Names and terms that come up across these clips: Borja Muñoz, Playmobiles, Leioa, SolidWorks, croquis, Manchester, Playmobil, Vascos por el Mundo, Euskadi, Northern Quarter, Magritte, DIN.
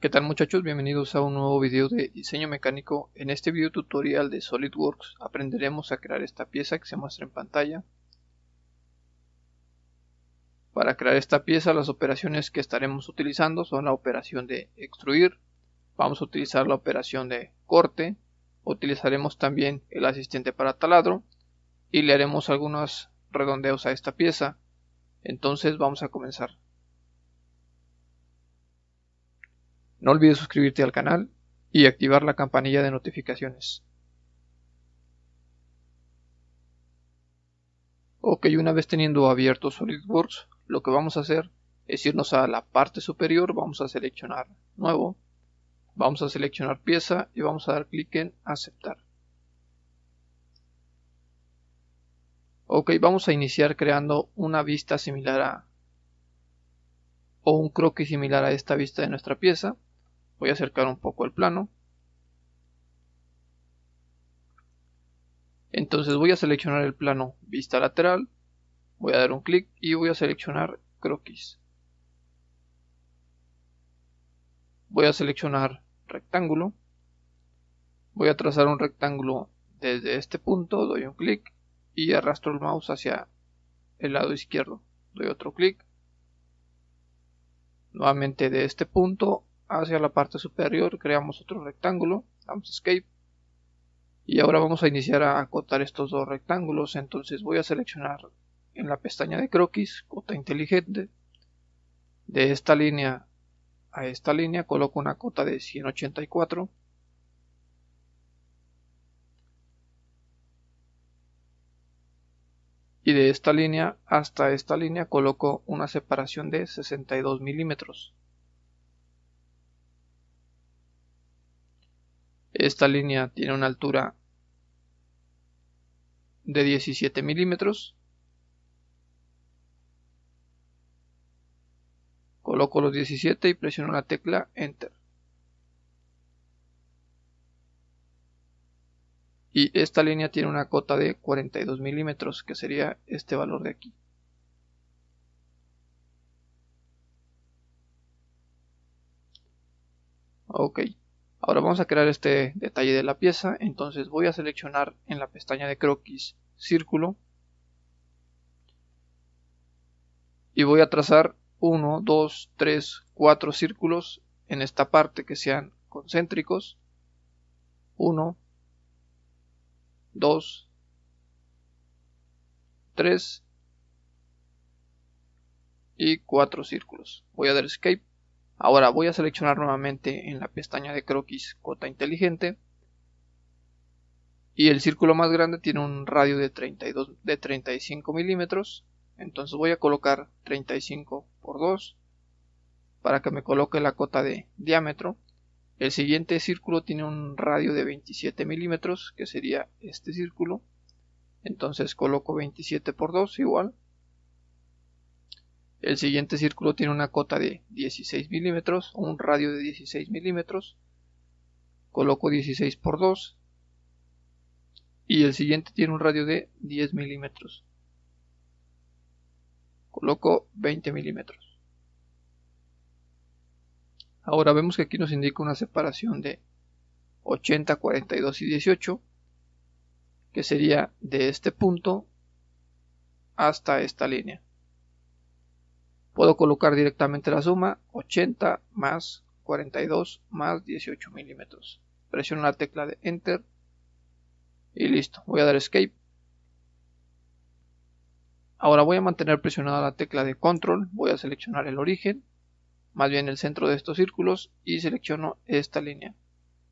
¿Qué tal muchachos? Bienvenidos a un nuevo video de diseño mecánico. En este video tutorial de SolidWorks aprenderemos a crear esta pieza que se muestra en pantalla. Para crear esta pieza, las operaciones que estaremos utilizando son la operación de extruir, vamos a utilizar la operación de corte, utilizaremos también el asistente para taladro y le haremos algunos redondeos a esta pieza. Entonces vamos a comenzar. No olvides suscribirte al canal y activar la campanilla de notificaciones. Ok, una vez teniendo abierto SolidWorks, lo que vamos a hacer es irnos a la parte superior, vamos a seleccionar Nuevo, vamos a seleccionar Pieza y vamos a dar clic en Aceptar. Ok, vamos a iniciar creando una vista similar a, o un croquis similar a esta vista de nuestra pieza. Voy a acercar un poco el plano. Entonces voy a seleccionar el plano vista lateral, voy a dar un clic y voy a seleccionar croquis. Voy a seleccionar rectángulo, voy a trazar un rectángulo desde este punto, doy un clic y arrastro el mouse hacia el lado izquierdo, doy otro clic, nuevamente de este punto hacia la parte superior creamos otro rectángulo, damos escape. Y ahora vamos a iniciar a acotar estos dos rectángulos. Entonces voy a seleccionar en la pestaña de croquis, cota inteligente. De esta línea a esta línea coloco una cota de 184. Y de esta línea hasta esta línea coloco una separación de 62 milímetros. Esta línea tiene una altura de 17 milímetros. Coloco los 17 y presiono la tecla Enter. Y esta línea tiene una cota de 42 milímetros, que sería este valor de aquí. Ok, ahora vamos a crear este detalle de la pieza. Entonces voy a seleccionar en la pestaña de croquis círculo y voy a trazar 1, 2, 3, 4 círculos en esta parte que sean concéntricos. 1, 2, 3 y 4 círculos. Voy a dar escape. Ahora voy a seleccionar nuevamente en la pestaña de croquis cota inteligente y el círculo más grande tiene un radio de 35 milímetros. Entonces voy a colocar 35 por 2 para que me coloque la cota de diámetro. El siguiente círculo tiene un radio de 27 milímetros, que sería este círculo. Entonces coloco 27 por 2 igual. El siguiente círculo tiene una cota de 16 milímetros, un radio de 16 milímetros. Coloco 16 por 2. Y el siguiente tiene un radio de 10 milímetros. Coloco 20 milímetros. Ahora vemos que aquí nos indica una separación de 80, 42 y 18. Que sería de este punto hasta esta línea. Puedo colocar directamente la suma 80 más 42 más 18 milímetros. Presiono la tecla de Enter y listo. Voy a dar Escape. Ahora voy a mantener presionada la tecla de Control. Voy a seleccionar el origen, más bien el centro de estos círculos, y selecciono esta línea.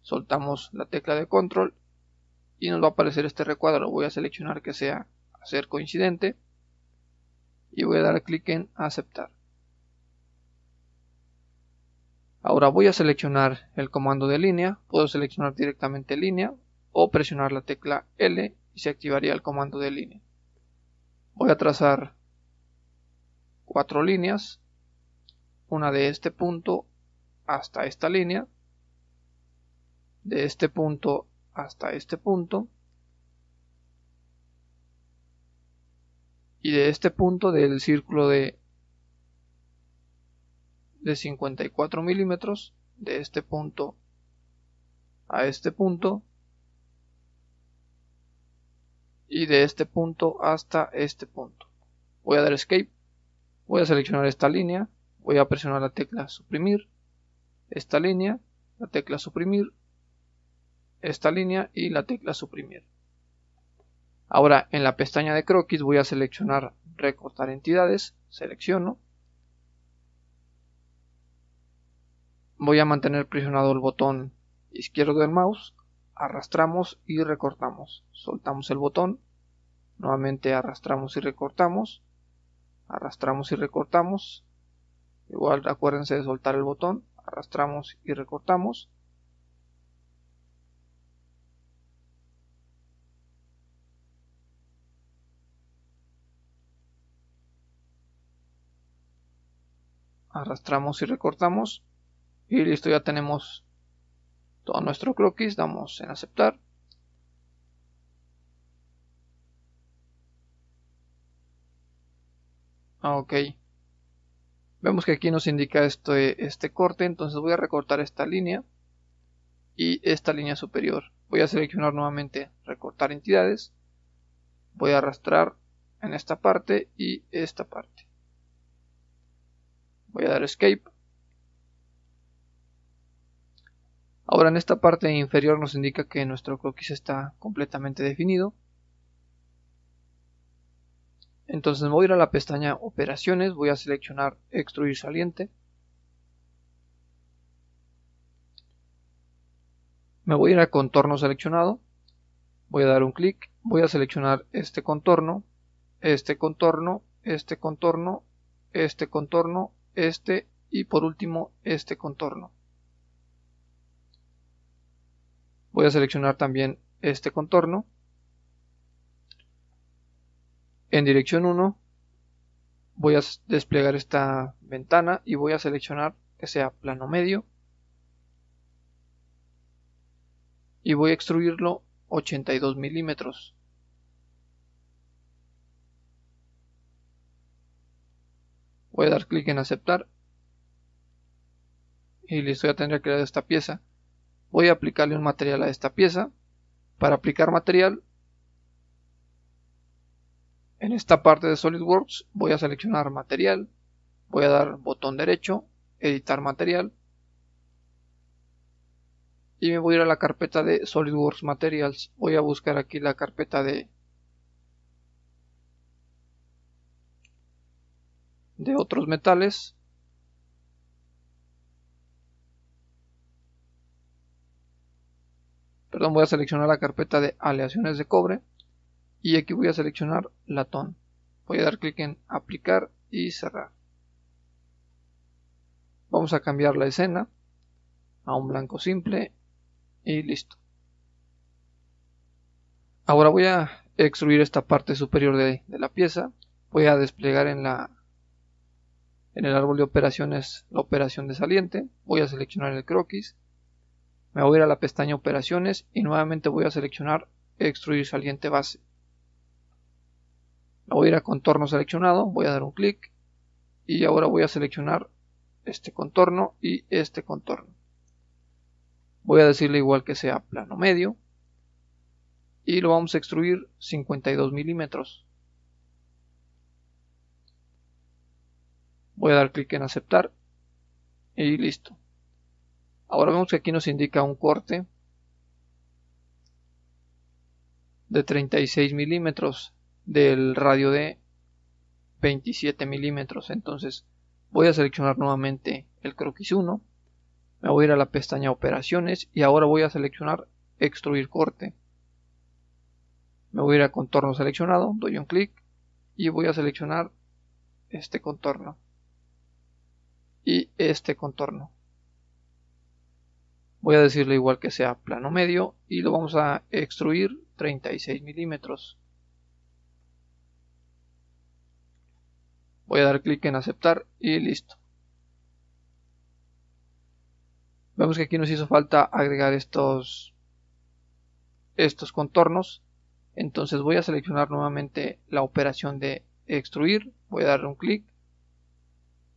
Soltamos la tecla de Control y nos va a aparecer este recuadro. Voy a seleccionar que sea hacer coincidente. Y voy a dar clic en aceptar. Ahora voy a seleccionar el comando de línea. Puedo seleccionar directamente línea o presionar la tecla L y se activaría el comando de línea. Voy a trazar 4 líneas, una de este punto hasta esta línea, de este punto hasta este punto, y de este punto del círculo de 54 milímetros de este punto a este punto y de este punto hasta este punto. Voy a dar escape, voy a seleccionar esta línea, voy a presionar la tecla suprimir, esta línea, la tecla suprimir, esta línea y la tecla suprimir. Ahora en la pestaña de croquis voy a seleccionar recortar entidades, selecciono, voy a mantener presionado el botón izquierdo del mouse, arrastramos y recortamos, soltamos el botón, nuevamente arrastramos y recortamos, igual acuérdense de soltar el botón, arrastramos y recortamos. Arrastramos y recortamos y listo, ya tenemos todo nuestro croquis. Damos en aceptar, ok, vemos que aquí nos indica este corte, entonces voy a recortar esta línea y esta línea superior, voy a seleccionar nuevamente recortar entidades, voy a arrastrar en esta parte y esta parte. Voy a dar escape. Ahora en esta parte inferior nos indica que nuestro croquis está completamente definido. Entonces me voy a ir a la pestaña operaciones, voy a seleccionar extruir saliente. Me voy a ir a contorno seleccionado. Voy a dar un clic, voy a seleccionar este contorno, este contorno, este contorno, este contorno, este y por último este contorno. Voy a seleccionar también este contorno. En dirección 1 voy a desplegar esta ventana y voy a seleccionar que sea plano medio y voy a extruirlo 82 milímetros. Voy a dar clic en aceptar y listo, ya tendría creada esta pieza. Voy a aplicarle un material a esta pieza. Para aplicar material, en esta parte de SolidWorks voy a seleccionar material, voy a dar botón derecho, editar material y me voy a ir a la carpeta de SolidWorks Materials. Voy a buscar aquí la carpeta de otros metales voy a seleccionar la carpeta de aleaciones de cobre y aquí voy a seleccionar latón, voy a dar clic en aplicar y cerrar. Vamos a cambiar la escena a un blanco simple y listo. Ahora voy a extruir esta parte superior de la pieza, voy a desplegar en el árbol de operaciones la operación de saliente, voy a seleccionar el croquis, me voy a ir a la pestaña operaciones y nuevamente voy a seleccionar extruir saliente base, me voy a ir a contorno seleccionado, voy a dar un clic y ahora voy a seleccionar este contorno y este contorno, voy a decirle igual que sea plano medio y lo vamos a extruir 52 milímetros. Voy a dar clic en aceptar y listo. Ahora vemos que aquí nos indica un corte de 36 milímetros del radio de 27 milímetros. Entonces voy a seleccionar nuevamente el croquis 1. Me voy a ir a la pestaña operaciones y ahora voy a seleccionar extruir corte. Me voy a ir a contorno seleccionado, doy un clic y voy a seleccionar este contorno y este contorno, voy a decirle igual que sea plano medio y lo vamos a extruir 36 milímetros. Voy a dar clic en aceptar y listo. Vemos que aquí nos hizo falta agregar estos contornos, entonces voy a seleccionar nuevamente la operación de extruir, voy a darle un clic,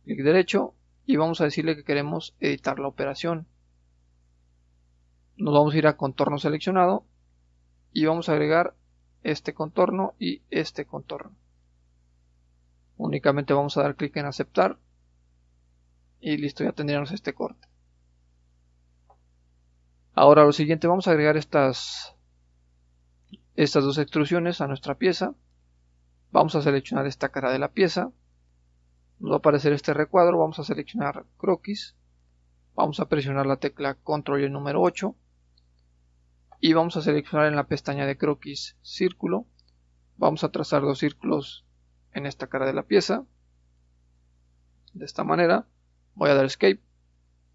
clic derecho y vamos a decirle que queremos editar la operación. nos vamos a ir a contorno seleccionado y vamos a agregar este contorno y este contorno. Únicamente vamos a dar clic en aceptar y listo, ya tendríamos este corte. Ahora lo siguiente, vamos a agregar estas dos extrusiones a nuestra pieza. Vamos a seleccionar esta cara de la pieza, nos va a aparecer este recuadro, vamos a seleccionar croquis, vamos a presionar la tecla control y el número 8 y vamos a seleccionar en la pestaña de croquis círculo, vamos a trazar dos círculos en esta cara de la pieza, de esta manera. Voy a dar escape,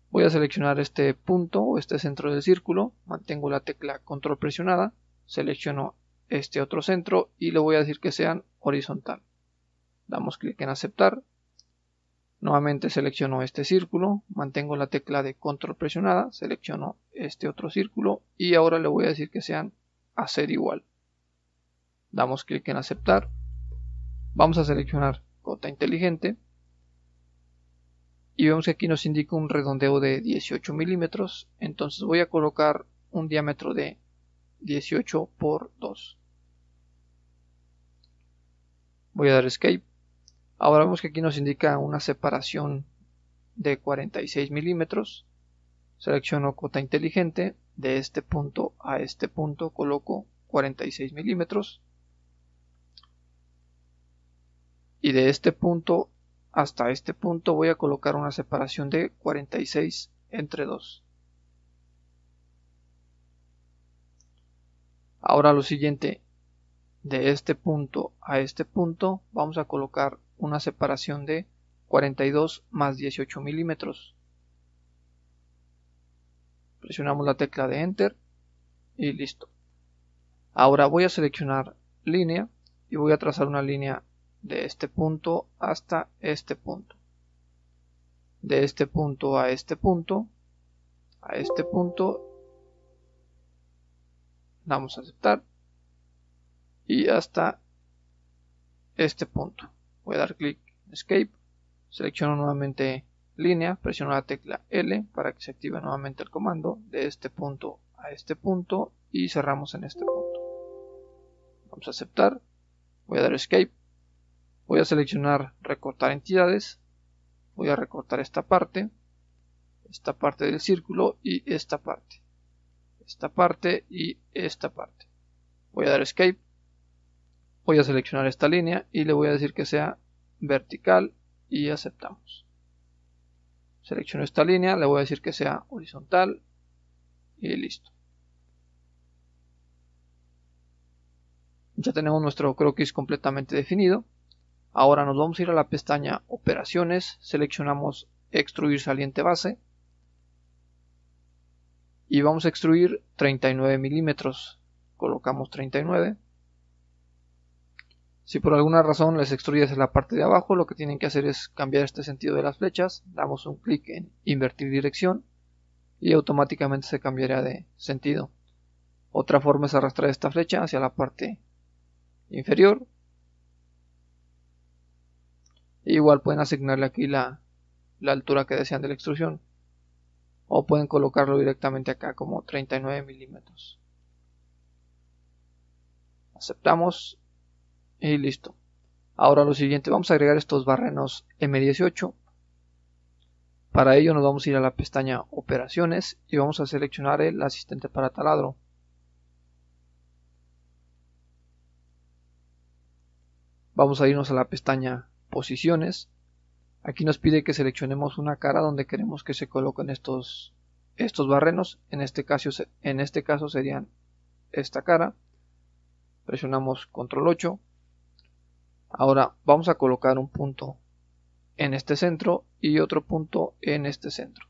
voy a seleccionar este punto o este centro del círculo, mantengo la tecla control presionada, selecciono este otro centro y le voy a decir que sean horizontal, damos clic en aceptar, nuevamente selecciono este círculo, mantengo la tecla de control presionada, selecciono este otro círculo y ahora le voy a decir que sean hacer igual, damos clic en aceptar, vamos a seleccionar gota inteligente y vemos que aquí nos indica un redondeo de 18 milímetros, entonces voy a colocar un diámetro de 18 por 2, voy a dar escape. Ahora vemos que aquí nos indica una separación de 46 milímetros, selecciono cota inteligente, de este punto a este punto coloco 46 milímetros y de este punto hasta este punto voy a colocar una separación de 46 entre 2. Ahora lo siguiente, de este punto a este punto vamos a colocar una separación de 42 más 18 milímetros. Presionamos la tecla de Enter y listo. Ahora voy a seleccionar línea y voy a trazar una línea de este punto hasta este punto. De este punto a este punto, a este punto. Damos a aceptar y hasta este punto. Voy a dar clic en escape, selecciono nuevamente línea, presiono la tecla L para que se active nuevamente el comando, de este punto a este punto y cerramos en este punto. Vamos a aceptar, voy a dar escape, voy a seleccionar recortar entidades, voy a recortar esta parte del círculo y esta parte. Esta parte y esta parte. Voy a dar escape, voy a seleccionar esta línea y le voy a decir que sea vertical y aceptamos. Selecciono esta línea, le voy a decir que sea horizontal y listo. Ya tenemos nuestro croquis completamente definido. Ahora nos vamos a ir a la pestaña operaciones, seleccionamos extruir saliente base y vamos a extruir 39 milímetros, colocamos 39. Si por alguna razón les extruyes en la parte de abajo, lo que tienen que hacer es cambiar este sentido de las flechas, damos un clic en invertir dirección y automáticamente se cambiará de sentido. Otra forma es arrastrar esta flecha hacia la parte inferior, e igual pueden asignarle aquí la altura que desean de la extrusión, o pueden colocarlo directamente acá como 39 milímetros. Aceptamos y listo. Ahora lo siguiente, vamos a agregar estos barrenos M18. Para ello nos vamos a ir a la pestaña operaciones y vamos a seleccionar el asistente para taladro. Vamos a irnos a la pestaña posiciones. Aquí nos pide que seleccionemos una cara donde queremos que se coloquen estos barrenos. En este caso serían esta cara. Presionamos control 8. Ahora vamos a colocar un punto en este centro y otro punto en este centro.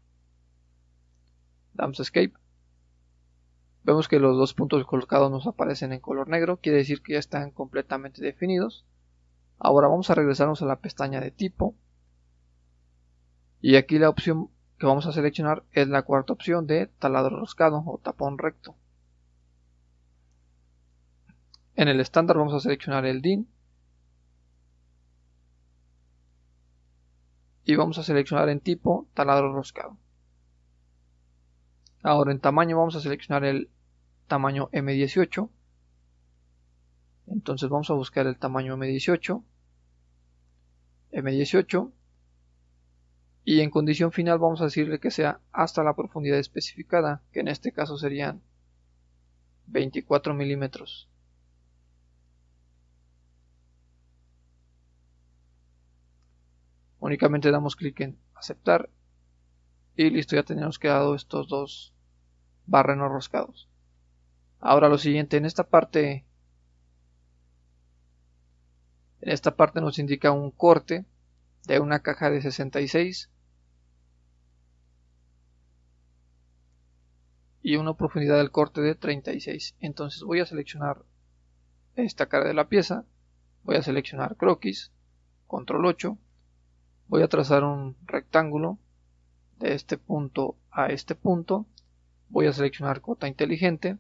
Damos escape. Vemos que los dos puntos colocados nos aparecen en color negro. Quiere decir que ya están completamente definidos. Ahora vamos a regresarnos a la pestaña de tipo. Y aquí la opción que vamos a seleccionar es la cuarta opción de taladro roscado o tapón recto. En el estándar vamos a seleccionar el DIN y vamos a seleccionar en tipo taladro roscado. Ahora en tamaño vamos a seleccionar el tamaño M18. Entonces vamos a buscar el tamaño M18. Y en condición final vamos a decirle que sea hasta la profundidad especificada, que en este caso serían 24 milímetros. Únicamente damos clic en aceptar y listo, ya tenemos quedado estos dos barrenos roscados. Ahora lo siguiente, en esta parte nos indica un corte de una caja de 66 y una profundidad del corte de 36. Entonces voy a seleccionar esta cara de la pieza, voy a seleccionar croquis, control 8, voy a trazar un rectángulo de este punto a este punto, voy a seleccionar cota inteligente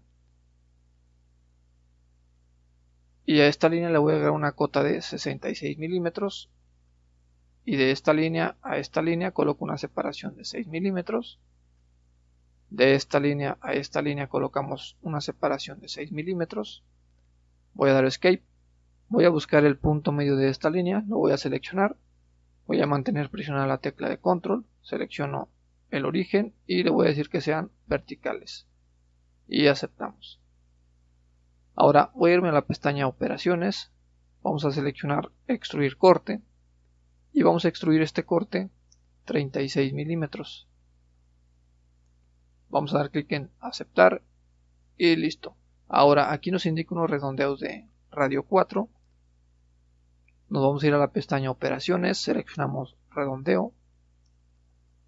y a esta línea le voy a agregar una cota de 66 milímetros y de esta línea a esta línea coloco una separación de 6 milímetros. De esta línea a esta línea colocamos una separación de 6 milímetros. Voy a dar escape. Voy a buscar el punto medio de esta línea. Lo voy a seleccionar. Voy a mantener presionada la tecla de control. Selecciono el origen y le voy a decir que sean verticales. Y aceptamos. Ahora voy a irme a la pestaña operaciones. Vamos a seleccionar extruir corte. Y vamos a extruir este corte 36 milímetros. Vamos a dar clic en aceptar y listo. Ahora aquí nos indica unos redondeos de radio 4. Nos vamos a ir a la pestaña operaciones, seleccionamos redondeo,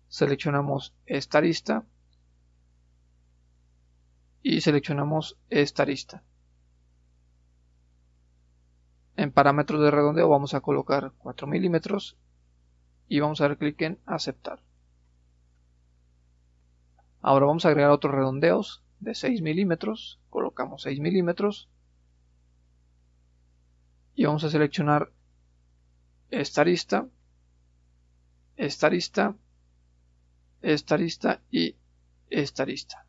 seleccionamos esta arista y seleccionamos esta arista. En parámetros de redondeo vamos a colocar 4 milímetros y vamos a dar clic en aceptar. Ahora vamos a agregar otros redondeos de 6 milímetros, colocamos 6 milímetros y vamos a seleccionar esta arista y esta arista.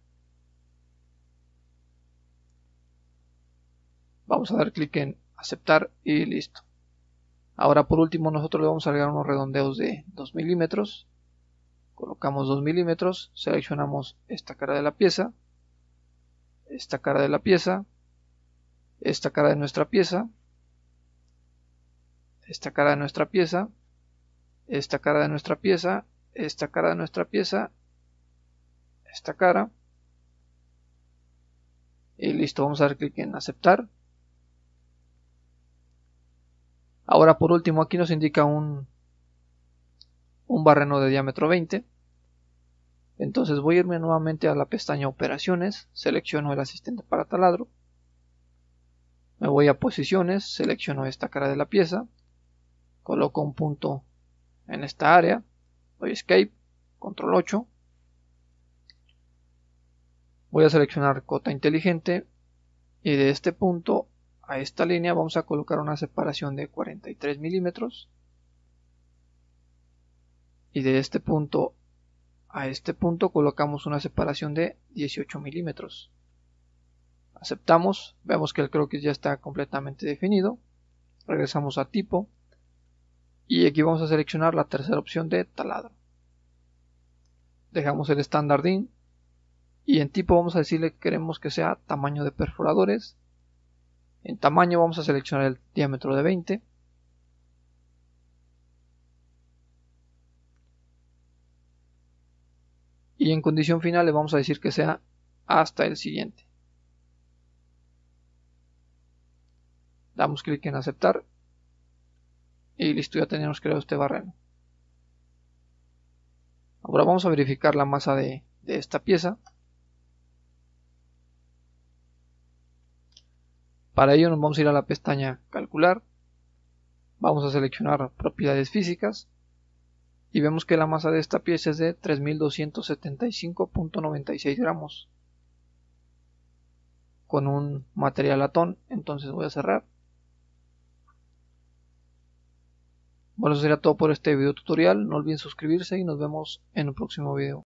Vamos a dar clic en aceptar y listo. Ahora por último nosotros le vamos a agregar unos redondeos de 2 milímetros. Colocamos 2 milímetros, seleccionamos esta cara de la pieza, esta cara de la pieza, esta cara de nuestra pieza, esta cara de nuestra pieza, esta cara de nuestra pieza, esta cara de nuestra pieza, esta cara. Y listo, vamos a dar clic en aceptar. Ahora por último aquí nos indica un barreno de diámetro 20. Entonces voy a irme nuevamente a la pestaña operaciones, selecciono el asistente para taladro, me voy a posiciones, selecciono esta cara de la pieza, coloco un punto en esta área, doy escape, control 8, voy a seleccionar cota inteligente y de este punto a esta línea vamos a colocar una separación de 43 milímetros. Y de este punto a este punto colocamos una separación de 18 milímetros. Aceptamos, vemos que el croquis ya está completamente definido. Regresamos a tipo y aquí vamos a seleccionar la tercera opción de taladro. Dejamos el estándar DIN y en tipo vamos a decirle que queremos que sea tamaño de perforadores. En tamaño vamos a seleccionar el diámetro de 20. Y en condición final le vamos a decir que sea hasta el siguiente. Damos clic en aceptar. Y listo, ya tenemos creado este barreno. Ahora vamos a verificar la masa de esta pieza. Para ello nos vamos a ir a la pestaña calcular. Vamos a seleccionar propiedades físicas. Y vemos que la masa de esta pieza es de 3275.96 gramos. Con un material latón, entonces voy a cerrar. Bueno, eso sería todo por este video tutorial. No olviden suscribirse y nos vemos en un próximo video.